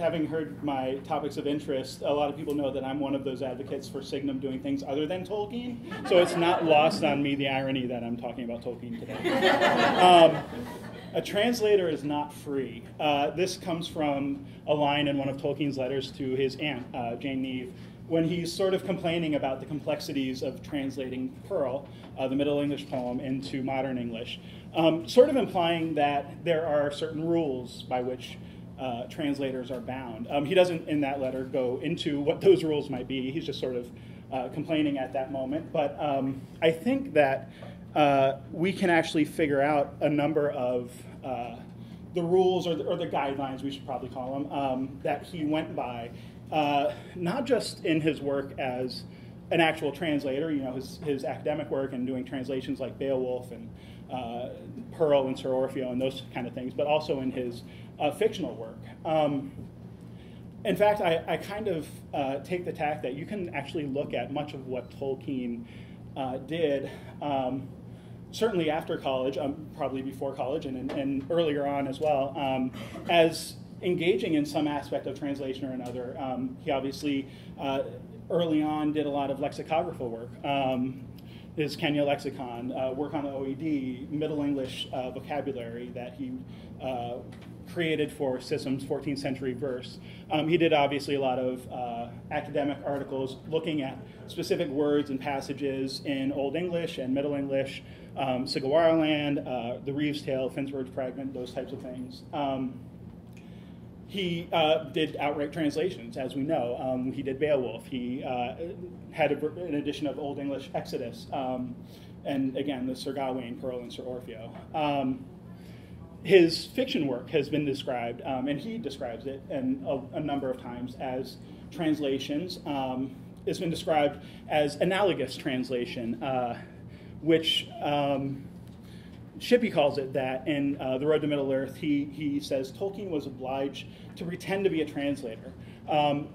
having heard my topics of interest, a lot of people know that I'm one of those advocates for Signum doing things other than Tolkien, so it's not lost on me the irony that I'm talking about Tolkien today. A translator is not free. This comes from a line in one of Tolkien's letters to his aunt, Jane Neave, when he's sort of complaining about the complexities of translating Pearl, the Middle English poem, into modern English, sort of implying that there are certain rules by which translators are bound. He doesn't, in that letter, go into what those rules might be. He's just sort of complaining at that moment. But I think that we can actually figure out a number of the rules, or the guidelines, we should probably call them, that he went by. Not just in his work as an actual translator, you know, his academic work and doing translations like Beowulf and Pearl and Sir Orfeo and those kind of things, but also in his fictional work. In fact, I kind of take the tack that you can actually look at much of what Tolkien did, certainly after college, probably before college, and earlier on as well, as engaging in some aspect of translation or another. He obviously, early on, did a lot of lexicographical work. His Kenya lexicon, work on the OED, Middle English vocabulary that he created for Sissam's 14th century verse. He did obviously a lot of academic articles looking at specific words and passages in Old English and Middle English, Sigelwara land, The Reeves Tale, Finnsburg Fragment, those types of things. He did outright translations, as we know. He did Beowulf. He had an edition of Old English Exodus, and again, the Sir Gawain, Pearl, and Sir Orfeo. His fiction work has been described, and he describes it a number of times as translations. It's been described as analogous translation, which Shippey calls it that in The Road to Middle Earth. He says Tolkien was obliged to pretend to be a translator.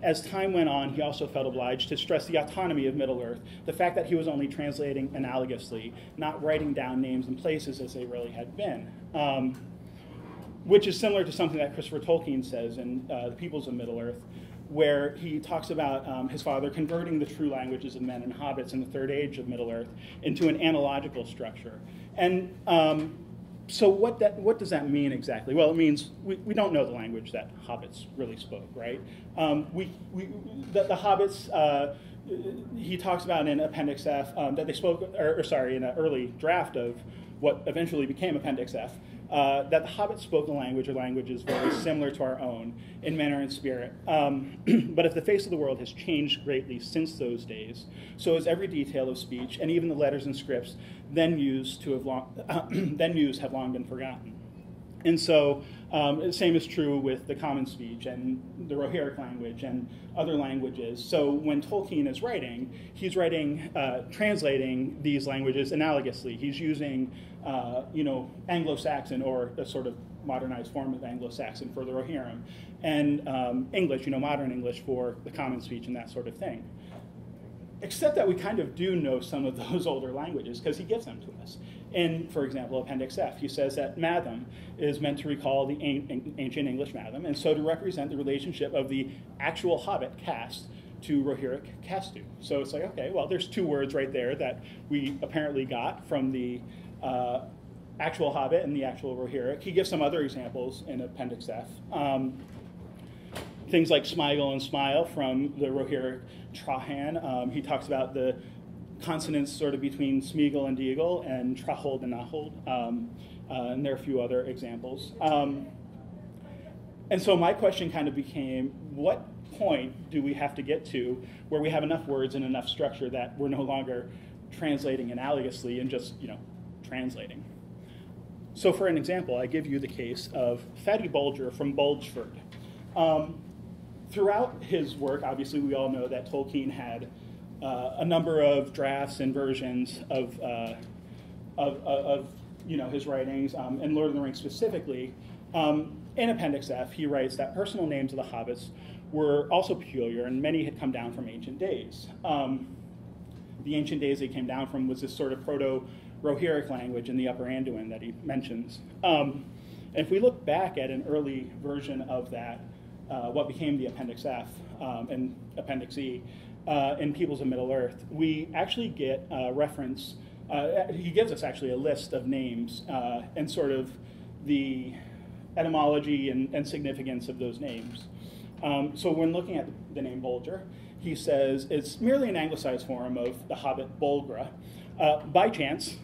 As time went on, he also felt obliged to stress the autonomy of Middle Earth, the fact that he was only translating analogously, not writing down names and places as they really had been, which is similar to something that Christopher Tolkien says in The Peoples of Middle Earth, where he talks about his father converting the true languages of men and hobbits in the Third Age of Middle Earth into an analogical structure. And so what does that mean exactly? Well, it means we don't know the language that hobbits really spoke, right? The hobbits, he talks about in Appendix F, that they spoke, or sorry, in an early draft of what eventually became Appendix F, that the hobbits spoke a language or languages very similar to our own in manner and spirit. But if the face of the world has changed greatly since those days, so is every detail of speech, and even the letters and scripts then used have long been forgotten. And so the same is true with the common speech and the Rohirric language and other languages. So when Tolkien is writing, he's writing, translating these languages analogously. He's using, you know, Anglo-Saxon, or a sort of modernized form of Anglo-Saxon for the Rohirrim, and English, you know, modern English for the common speech and that sort of thing. Except that we kind of do know some of those older languages because he gives them to us. In, for example, Appendix F, he says that Madam is meant to recall the ancient English Madam, and so to represent the relationship of the actual Hobbit caste to Rohirric castu. So it's like, okay, well, there's two words right there that we apparently got from the actual Hobbit and the actual Rohirric. He gives some other examples in Appendix F. Things like Smeagol and smile from the Rohirric Trahan. He talks about the consonants sort of between Smeagol and Deagol and Trahold and Nahold, and there are a few other examples. And so my question kind of became, what point do we have to get to where we have enough words and enough structure that we're no longer translating analogously and just, you know, translating? So for an example, I give you the case of Fatty Bolger from Budgeford. Throughout his work, obviously, we all know that Tolkien had a number of drafts and versions of you know, his writings, and Lord of the Rings specifically. In Appendix F, he writes that personal names of the hobbits were also peculiar, and many had come down from ancient days. The ancient days they came down from was this sort of proto-Rohirric language in the Upper Anduin that he mentions. And if we look back at an early version of that, what became the Appendix F and Appendix E in Peoples of Middle Earth, we actually get a reference. He gives us actually a list of names and sort of the etymology and significance of those names. So when looking at the name Bolger, he says it's merely an anglicized form of the Hobbit Bulgra. By chance,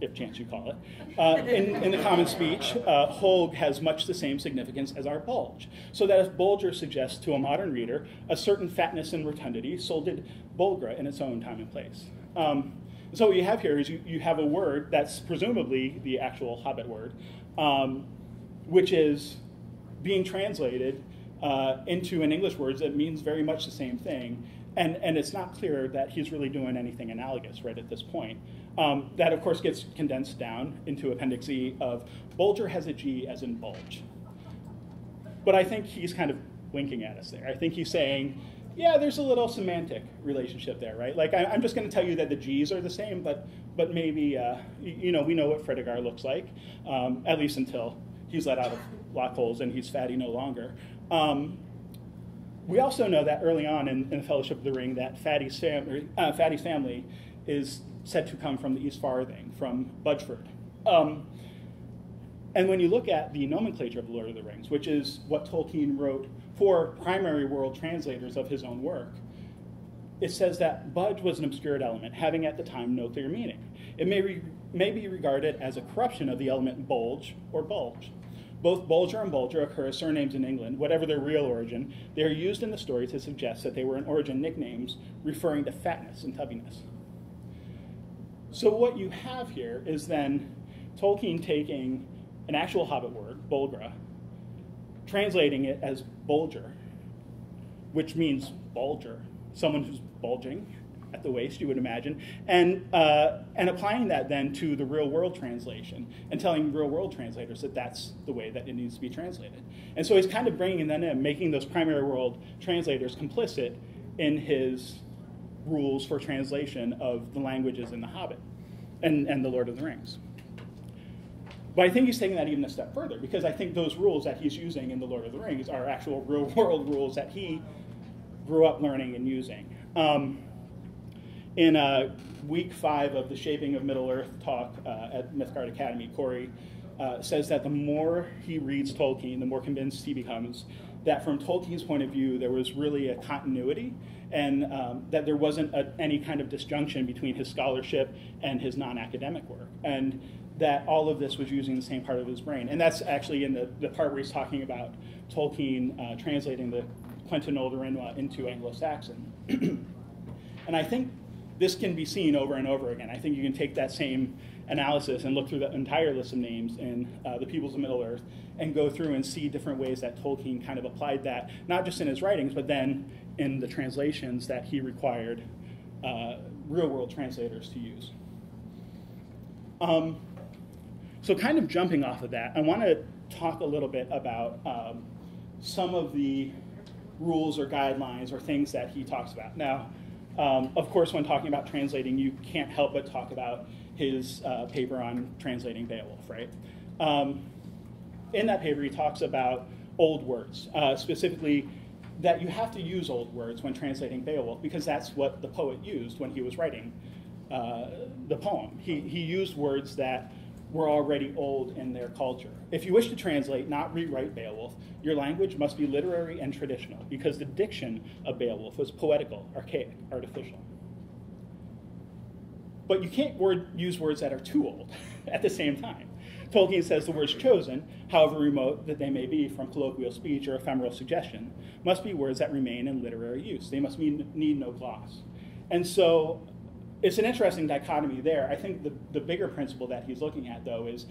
if chance you call it, in the common speech, Holg has much the same significance as our bulge. So that if Bulger suggests to a modern reader a certain fatness and rotundity, so did Bulgra in its own time and place. So what you have here is you have a word that's presumably the actual Hobbit word, which is being translated into an English word that means very much the same thing. And it's not clear that he's really doing anything analogous right at this point. That, of course, gets condensed down into Appendix E of Bulger has a G as in bulge. But I think he's kind of winking at us there. I think he's saying, yeah, there's a little semantic relationship there, right? Like, I'm just going to tell you that the G's are the same, but maybe, you know, we know what Fredegar looks like, at least until he's let out of lock holes and he's fatty no longer. We also know that early on in the Fellowship of the Ring that Fatty's family is said to come from the East Farthing, from Budgeford. And when you look at the nomenclature of Lord of the Rings, which is what Tolkien wrote for primary world translators of his own work, it says that budge was an obscured element, having at the time no clear meaning. It may be regarded as a corruption of the element bulge or bulge. Both Bolger and Bulger occur as surnames in England, whatever their real origin. They are used in the story to suggest that they were in origin nicknames referring to fatness and tubbiness. So what you have here is then Tolkien taking an actual Hobbit word, Bolgra, translating it as Bulger, which means bulger, someone who's bulging at the waist, you would imagine, and applying that then to the real world translation and telling real world translators that that's the way that it needs to be translated. And so he's kind of bringing that in, making those primary world translators complicit in his rules for translation of the languages in The Hobbit and The Lord of the Rings. But I think he's taking that even a step further, because I think those rules that he's using in The Lord of the Rings are actual real world rules that he grew up learning and using. In week 5 of the Shaping of Middle Earth talk at Mythgard Academy, Corey says that the more he reads Tolkien, the more convinced he becomes that from Tolkien's point of view, there was really a continuity and that there wasn't any kind of disjunction between his scholarship and his non-academic work, and that all of this was using the same part of his brain. And that's actually in the part where he's talking about Tolkien translating the Quenta Old Erinwa into Anglo-Saxon. And I think this can be seen over and over again. I think you can take that same analysis and look through the entire list of names in The Peoples of Middle Earth and go through and see different ways that Tolkien kind of applied that, not just in his writings, but then in the translations that he required real-world translators to use. So kind of jumping off of that, I want to talk a little bit about some of the rules or guidelines or things that he talks about. Now, of course, when talking about translating, you can't help but talk about his paper on translating Beowulf, right? In that paper, he talks about old words, specifically that you have to use old words when translating Beowulf, because that's what the poet used when he was writing the poem. He used words that were already old in their culture. If you wish to translate, not rewrite Beowulf, your language must be literary and traditional, because the diction of Beowulf was poetical, archaic, artificial. But you can't use words that are too old at the same time. Tolkien says the words chosen, however remote that they may be from colloquial speech or ephemeral suggestion, must be words that remain in literary use. They must need no gloss. And so, it's an interesting dichotomy there. I think the bigger principle that he's looking at, though, is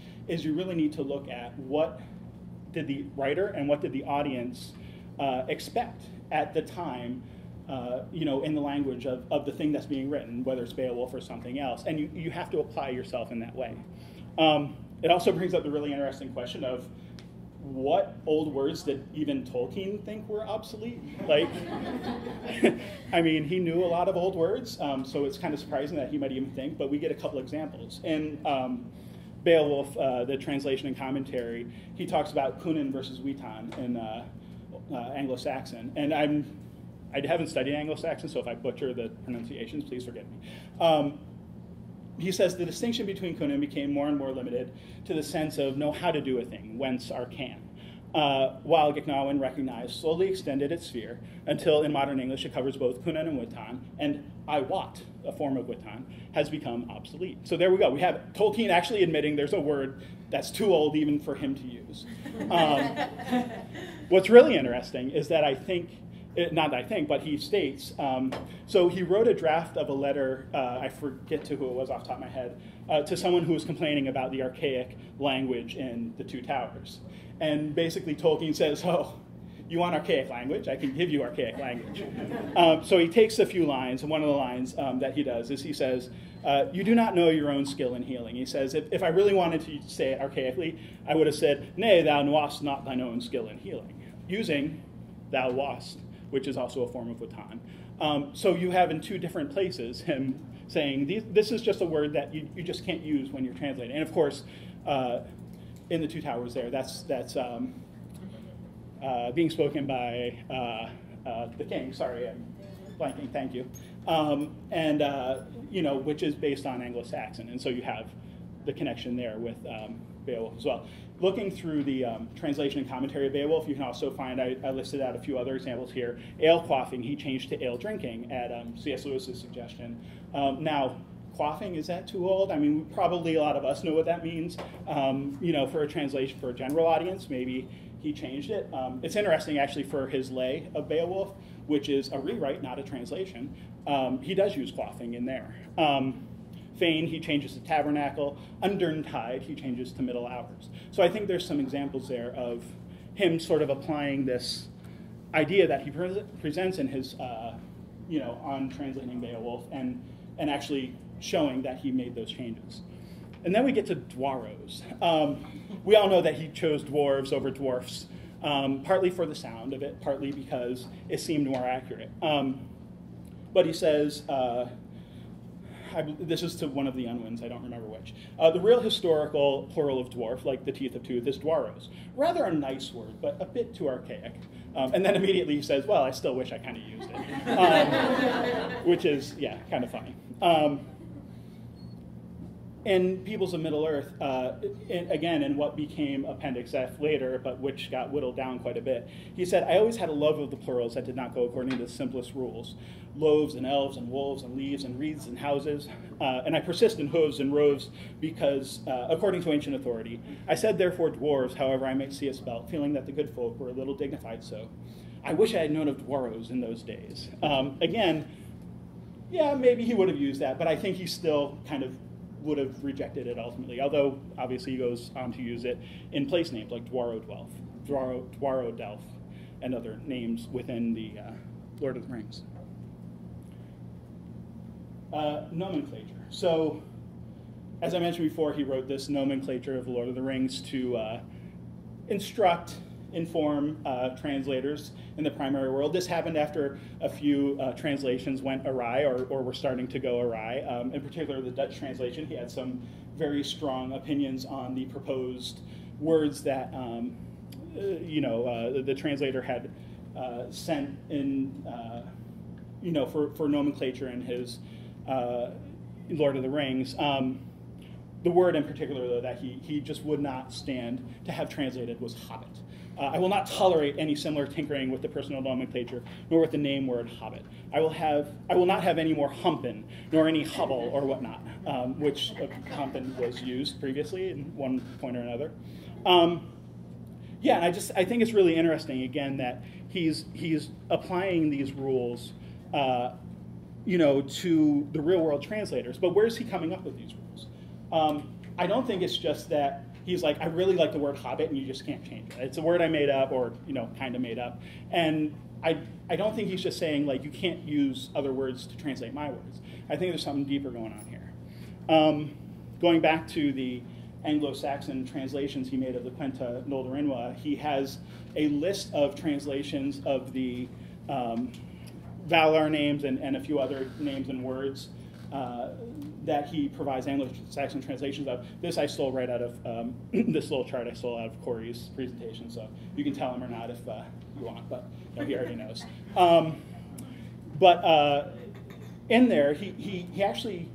you really need to look at what did the writer and what did the audience expect at the time, you know, in the language of the thing that's being written, whether it's Beowulf or something else. And you have to apply yourself in that way. It also brings up the really interesting question of what old words did even Tolkien think were obsolete? Like, I mean, he knew a lot of old words, so it's kind of surprising that he might even think, but we get a couple examples. In Beowulf, the translation and commentary, he talks about Cunin versus Witan in Anglo-Saxon, and I haven't studied Anglo-Saxon, so if I butcher the pronunciations, please forgive me. He says, the distinction between Cunin became more and more limited to the sense of know how to do a thing, whence or can, while Giknawin, recognized, slowly extended its sphere until in modern English it covers both Cunin and Witan, and I wot, a form of Witan, has become obsolete. So there we go. We have Tolkien actually admitting there's a word that's too old even for him to use. What's really interesting is that not that I think, but he states, so he wrote a draft of a letter, I forget to who it was off the top of my head, to someone who was complaining about the archaic language in The Two Towers. And basically Tolkien says, oh, you want archaic language? I can give you archaic language. So he takes a few lines, and one of the lines that he does is he says, you do not know your own skill in healing. He says, if I really wanted to say it archaically, I would have said, nay, thou knowest not thine own skill in healing, using thou wast, which is also a form of Witan. So you have in two different places him saying, this is just a word that you just can't use when you're translating. And of course, in The Two Towers there, that's being spoken by the king. Sorry, I'm blanking, thank you. You know, which is based on Anglo-Saxon. And so you have the connection there with Beowulf as well. Looking through the translation and commentary of Beowulf, you can also find, I listed out a few other examples here. Ale quaffing, he changed to ale drinking at C.S. Lewis's suggestion. Now, quaffing, is that too old? I mean, probably a lot of us know what that means. You know, for a translation, for a general audience, maybe he changed it. It's interesting, actually, for his Lay of Beowulf, which is a rewrite, not a translation. He does use quaffing in there. Fane, he changes to tabernacle. Underntide, he changes to middle hours. So I think there's some examples there of him sort of applying this idea that he presents in his, you know, on translating Beowulf and actually showing that he made those changes. And then we get to Dwaros. We all know that he chose dwarves over dwarfs, partly for the sound of it, partly because it seemed more accurate. But he says, this is to one of the unwins, I don't remember which. The real historical plural of dwarf, like the teeth of tooth, is dwaros. Rather a nice word, but a bit too archaic. And then immediately he says, well, I still wish I kind of used it. Which is, yeah, kind of funny. In Peoples of Middle Earth, again, in what became Appendix F later, but which got whittled down quite a bit, he said, I always had a love of the plurals that did not go according to the simplest rules. Loaves and elves and wolves and leaves and wreaths and houses. And I persist in hooves and roves because, according to ancient authority, I said therefore dwarves, however I might see it spelt, feeling that the good folk were a little dignified so. I wish I had known of dwaros in those days. Again, yeah, maybe he would have used that, but I think he still kind of would have rejected it ultimately, although obviously he goes on to use it in place names like Dwarodelf, Dwarodelf, and other names within the Lord of the Rings. Nomenclature. So, as I mentioned before, he wrote this nomenclature of the Lord of the Rings to instruct, inform translators in the primary world. This happened after a few translations went awry or were starting to go awry. In particular, the Dutch translation, he had some very strong opinions on the proposed words that you know, the translator had sent in, you know, for nomenclature in his Lord of the Rings. The word in particular, though, that he just would not stand to have translated was hobbit. I will not tolerate any similar tinkering with the personal nomenclature, nor with the name word hobbit. I will not have any more humpin, nor any hubble or whatnot, which humpin was used previously in one point or another. Yeah, and I think it's really interesting again that he's applying these rules, you know, to the real world translators. But where's he coming up with these rules? I don't think it's just that. He's like, I really like the word hobbit, and you just can't change it. It's a word I made up, or you know, kind of made up. And I don't think he's just saying like you can't use other words to translate my words. I think there's something deeper going on here. Going back to the Anglo-Saxon translations he made of the Quenta Silmarillion, he has a list of translations of the Valar names and a few other names and words that he provides Anglo-Saxon translations of. This I stole right out of, this little chart I stole out of Corey's presentation, so you can tell him or not if you want, but nobody already knows. In there, he actually,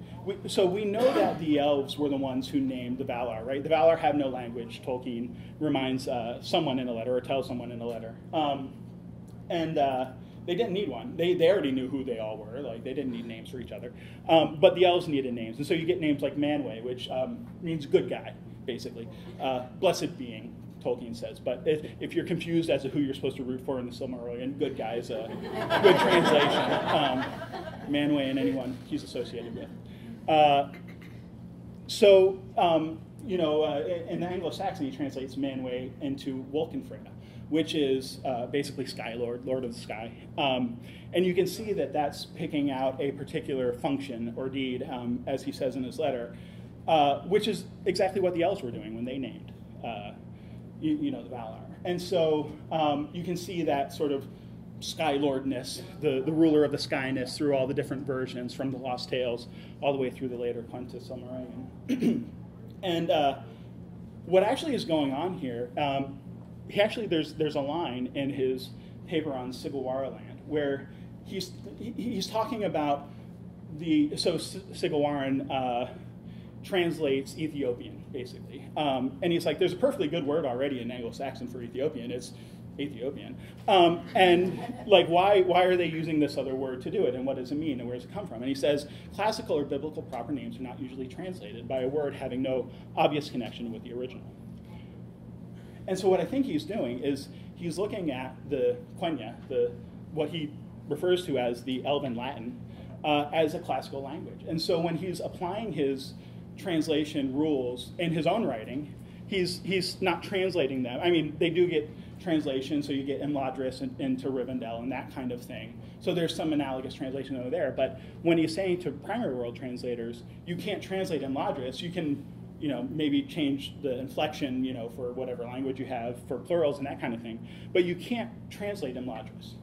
so we know that the elves were the ones who named the Valar, right? The Valar have no language, Tolkien reminds someone in a letter, or tells someone in a letter. They didn't need one. They already knew who they all were. Like, they didn't need names for each other. But the elves needed names. And so you get names like Manwe, which means good guy, basically. Blessed being, Tolkien says. But if you're confused as to who you're supposed to root for in the Silmarillion, good guy is a good translation. Manwe and anyone he's associated with. In the Anglo-Saxon, he translates Manwe into Wolkenfreyja, which is basically Sky Lord, Lord of the Sky. And you can see that that's picking out a particular function or deed, as he says in his letter, which is exactly what the elves were doing when they named the Valar. And so you can see that sort of Sky Lordness, the ruler of the skyness, through all the different versions, from the Lost Tales all the way through the later Quenta Silmarillion. And what actually is going on here, there's a line in his paper on Sigelwara land where he's talking about Sigelwaran translates Ethiopian, basically. And he's like, there's a perfectly good word already in Anglo-Saxon for Ethiopian, it's Ethiopian. And like, why are they using this other word to do it, and what does it mean, and where does it come from? And he says, classical or biblical proper names are not usually translated by a word having no obvious connection with the original. And so what I think he's doing is he's looking at the Quenya, what he refers to as the Elven Latin, as a classical language. And so when he's applying his translation rules in his own writing, he's not translating them. I mean, they do get translation, so you get Imladris into Rivendell and that kind of thing. So there's some analogous translation over there. But when he's saying to primary world translators, you can't translate Imladris, you can maybe change the inflection, for whatever language you have, for plurals and that kind of thing. But you can't translate Imladris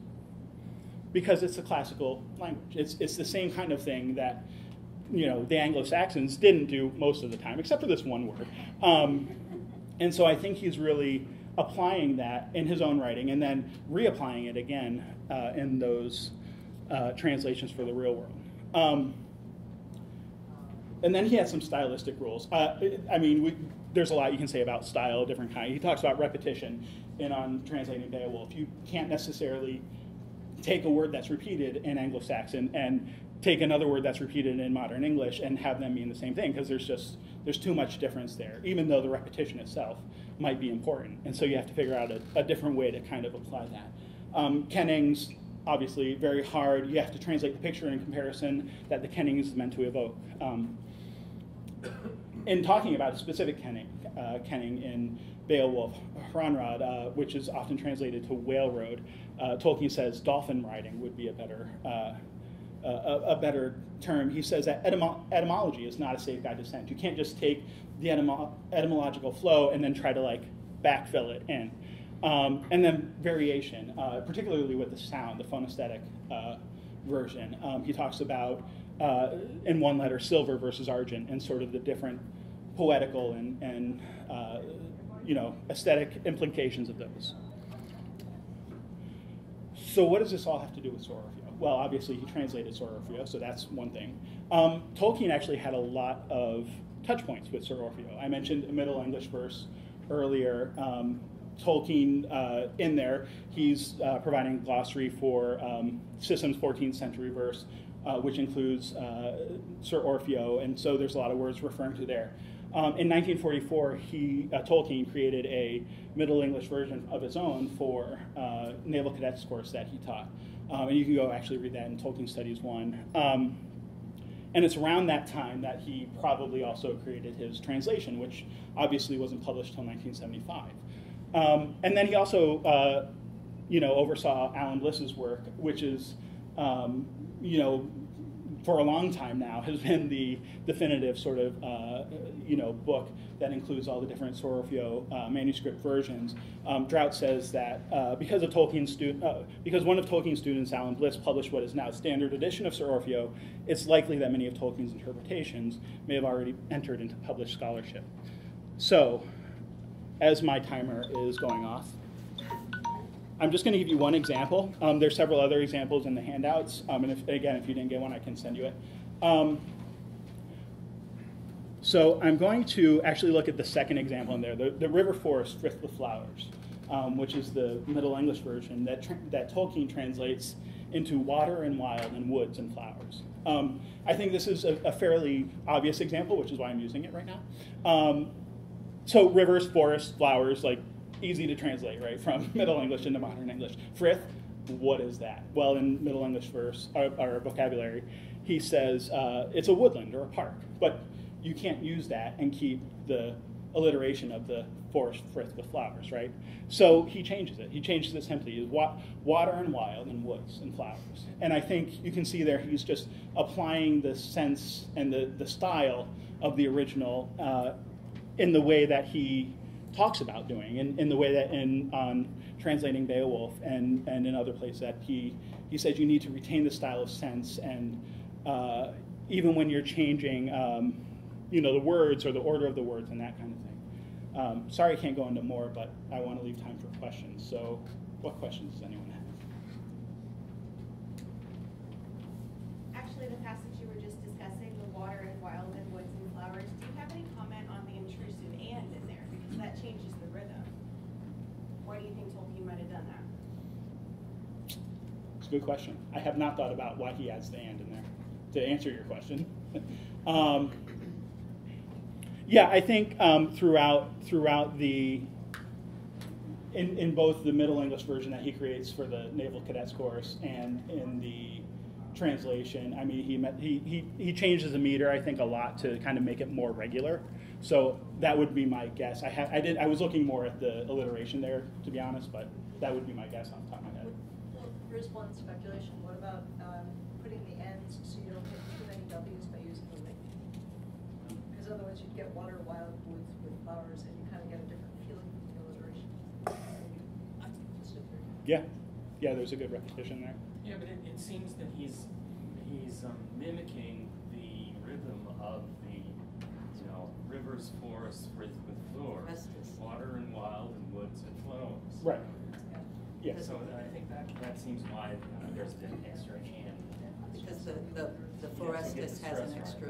because it's a classical language. It's the same kind of thing that, the Anglo-Saxons didn't do most of the time, except for this one word. And so I think he's really applying that in his own writing and then reapplying it again in those translations for the real world. And then he has some stylistic rules. There's a lot you can say about style, different kind. He talks about repetition on translating Beowulf. You can't necessarily take a word that's repeated in Anglo-Saxon and take another word that's repeated in modern English and have them mean the same thing, because there's too much difference there, even though the repetition itself might be important. And so you have to figure out a different way to kind of apply that. Kennings, obviously, very hard. You have to translate the picture in comparison that the Kenning is meant to evoke. In talking about a specific kenning in Beowulf, Hranrod, which is often translated to whale road, Tolkien says dolphin riding would be a better term. He says that etymology is not a safe guide to scent. You can't just take the etymological flow and then try to backfill it in. And then variation, particularly with the sound, the phonesthetic version. He talks about in one letter, silver versus argent, and sort of the different poetical and aesthetic implications of those. So what does this all have to do with Sir Orfeo? Well, obviously he translated Sir Orfeo, so that's one thing. Tolkien actually had a lot of touch points with Sir Orfeo. I mentioned a Middle English verse earlier. Tolkien, in there, he's providing a glossary for Sissam's 14th century verse, which includes Sir Orfeo, and so there's a lot of words referring to there. In 1944, Tolkien created a Middle English version of his own for Naval Cadets course that he taught. And you can go actually read that in Tolkien Studies 1. And it's around that time that he probably also created his translation, which obviously wasn't published until 1975. And then he also oversaw Alan Bliss's work, which is for a long time now, has been the definitive sort of, book that includes all the different Sir Orfeo manuscript versions. Drought says that because one of Tolkien's students, Alan Bliss, published what is now standard edition of Sir Orfeo, it's likely that many of Tolkien's interpretations may have already entered into published scholarship. So, as my timer is going off, I'm just going to give you one example. There's several other examples in the handouts, and again, if you didn't get one, I can send you it. So I'm going to actually look at the second example in there, the river forest with the flowers, which is the Middle English version that Tolkien translates into water and wild and woods and flowers. I think this is a fairly obvious example, which is why I'm using it right now. So rivers, forests, flowers, like easy to translate, right, from Middle English into modern English. Frith, what is that? Well, in Middle English verse, our vocabulary, he says it's a woodland or a park, but you can't use that and keep the alliteration of the forest frith with flowers, right? So he changes it. He changes it simply to water and wild and woods and flowers. And I think you can see there he's just applying the sense and the style of the original in the way that he talks about doing, in the way that on translating Beowulf and in other places that he says you need to retain the style of sense, and even when you're changing you know, the words or the order of the words and that kind of thing. Sorry I can't go into more, but I want to leave time for questions. So what questions does anyone have? Actually, the passage you were just discussing, the water and wild and woods and flowers, do you have any comment on the intrusive and in there? Because that changes the rhythm. Why do you think Tolkien might have done that? It's a good question. I have not thought about why he adds the and in there, to answer your question. Yeah, I think throughout the, in both the Middle English version that he creates for the Naval Cadets course and in the translation, I mean, he changes the meter, I think, a lot to kind of make it more regular. So that would be my guess. I was looking more at the alliteration there, to be honest, but that would be my guess off the top of my head. Well, here's one speculation. What about putting the ends so you don't get too many W's by using the link? Because otherwise you'd get water, wild, woods with flowers, and you kind of get a different feeling from the alliteration. Yeah, yeah, there's a good repetition there. Yeah, but it seems that he's mimicking the rhythm of the, you know, rivers, forests, frith with flowers, water and wild and woods and flowers. Right. Yeah. Yeah. So I think that seems why there's an extra hand. Because the forestus has an extra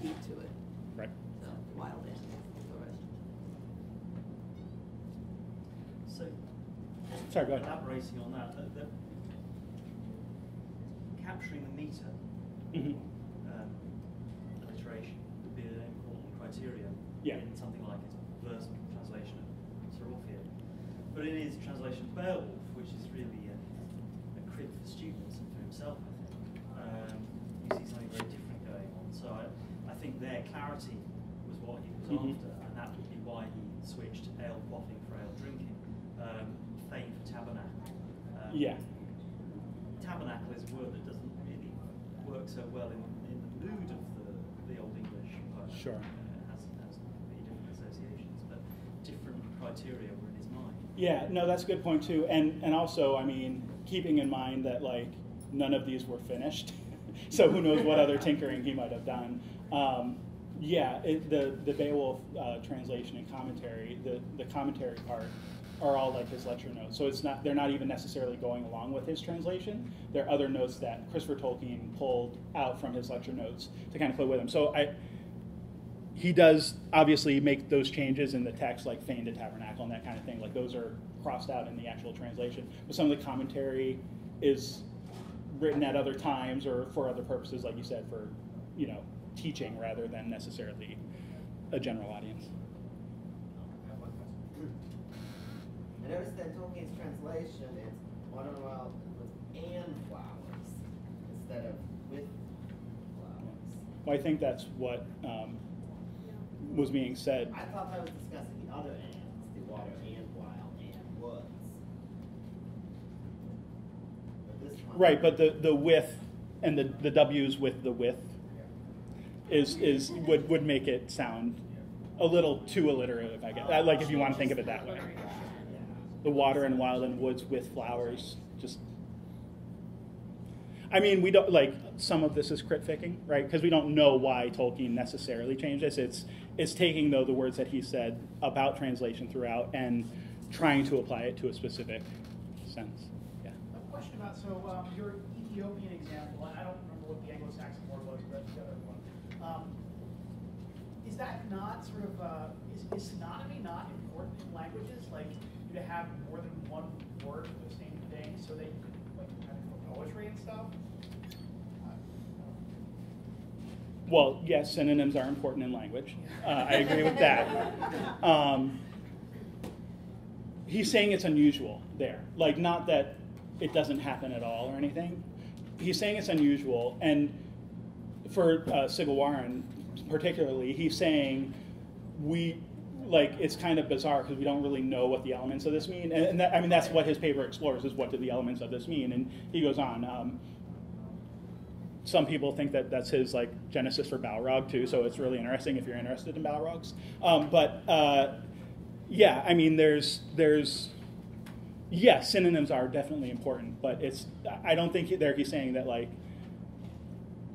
beat to it. Right. The wild end of the rest. So, sorry, go ahead. Elaborating on that, capturing the meter, alliteration would be an important criteria in something like its first translation of Sir Orfeo. But in his translation of Beowulf, which is really a crib for students and for himself, I think, you see something very different going on. So I think their clarity was what he was after, and that would be why he switched to ale quaffing for ale drinking, fame for tabernacle. Tabernacle is a word that doesn't really work so well in the mood of the Old English. Sure. It has really different associations, but different criteria were in his mind. Yeah, no, that's a good point too. And also, I mean, keeping in mind that like none of these were finished, so who knows what other tinkering he might have done. Yeah, the Beowulf translation and commentary, the commentary part, are all like his lecture notes. So it's not, they're not even necessarily going along with his translation. They're other notes that Christopher Tolkien pulled out from his lecture notes to kind of play with him. So he does obviously make those changes in the text, like feigned a tabernacle and that kind of thing. Like those are crossed out in the actual translation. But some of the commentary is written at other times or for other purposes, like you said, for, you know, teaching rather than necessarily a general audience. I noticed that Tolkien's translation is water and wild and flowers instead of with flowers. Well, I think that's what was being said. I thought I was discussing the other ends, the water and wild and woods. But this one, right, but the with and the W's with the with would make it sound a little too alliterative, I guess. Like if you want to think of it that way. The water and wild and woods with flowers, just. I mean, we don't, like, some of this is crit-ficking, right? Because we don't know why Tolkien necessarily changed this. It's taking, though, the words that he said about translation throughout and trying to apply it to a specific sense. Yeah. A question about, so your Ethiopian example, and I don't remember what the Anglo-Saxon war was, but the other one. Is that not sort of, is synonymy not important in languages? Like, you to have more than one word for the same thing so that you could, like, kind of poetry and stuff? Well, yes, synonyms are important in language. I agree with that. He's saying it's unusual there. Like, not that it doesn't happen at all or anything. He's saying it's unusual. And for Sigelwara particularly, he's saying it's kind of bizarre because we don't really know what the elements of this mean. And that, I mean, that's what his paper explores, is what do the elements of this mean. And he goes on. Some people think that that's his like genesis for Balrog too, so it's really interesting if you're interested in Balrogs. Yeah, I mean, yeah, synonyms are definitely important, but it's, I don't think he's saying that like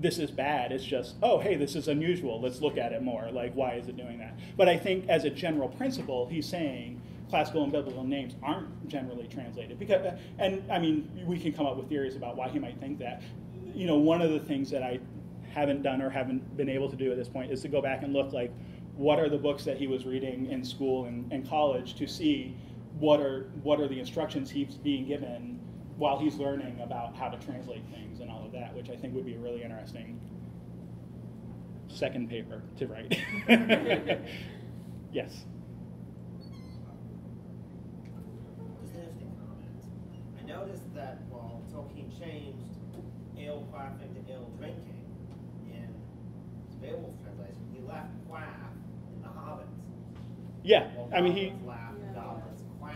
this is bad. It's just, oh, hey, this is unusual. Let's look at it more. Like, why is it doing that? But I think as a general principle, he's saying classical and biblical names aren't generally translated because, and I mean, we can come up with theories about why he might think that. You know, one of the things that I haven't done or haven't been able to do at this point is to go back and look, like, what are the books that he was reading in school and college to see what are the instructions he's being given while he's learning about how to translate things and all of that, which I think would be a really interesting second paper to write. Yes. Just an interesting comment. I noticed that while Tolkien changed ale quaffing to ale drinking in Beowulf's translation, he left quaff in The Hobbit. Yeah, well, I mean, he laughed, goblins quaff.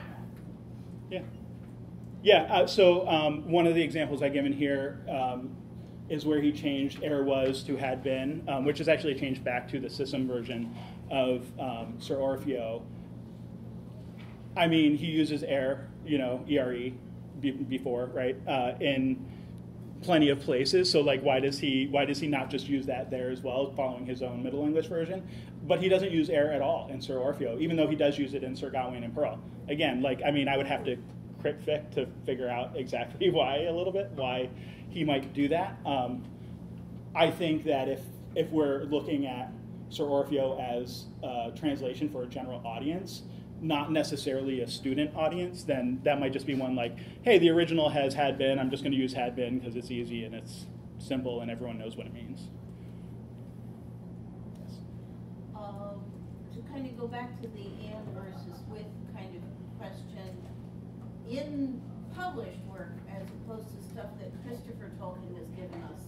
Yeah. Yeah, so one of the examples I've given here is where he changed "ere was" to "had been," which is actually changed back to the Sissom version of Sir Orfeo. I mean, he uses "ere," you know, E-R-E, before, right, in plenty of places, so like why does he not just use that there as well, following his own Middle English version? But he doesn't use "ere" at all in Sir Orfeo, even though he does use it in Sir Gawain and Pearl. Again, like, I mean, I would have to cryptfic to figure out exactly why he might do that. I think that if we're looking at Sir Orfeo as a translation for a general audience, not necessarily a student audience, then that might just be one like, hey, the original has "had been," I'm just going to use "had been" because it's easy and it's simple and everyone knows what it means. Yes. To kind of go back to the "and" versus "with" kind of question, in published work as opposed to stuff that Christopher Tolkien has given us,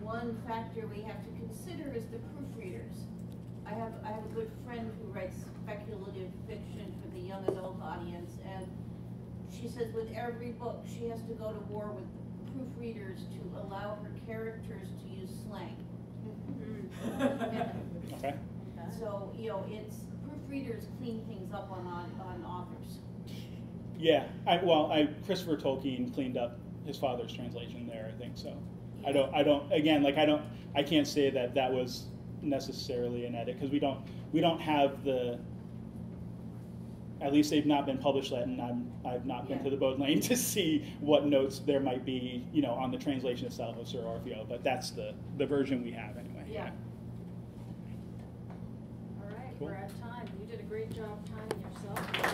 one factor we have to consider is the proofreaders. I have a good friend who writes speculative fiction for the young adult audience, and she says with every book she has to go to war with proofreaders to allow her characters to use slang. Okay. So, you know, it's proofreaders clean things up on authors. Yeah. Christopher Tolkien cleaned up his father's translation there, I think so. Yeah. I can't say that that was necessarily an edit, because we don't have the, at least they've not been published yet, and I've not been to the Bodleian to see what notes there might be, you know, on the translation itself of Sir Orfeo, but that's the version we have anyway. Yeah. All right, cool. We're out of time. You did a great job timing yourself.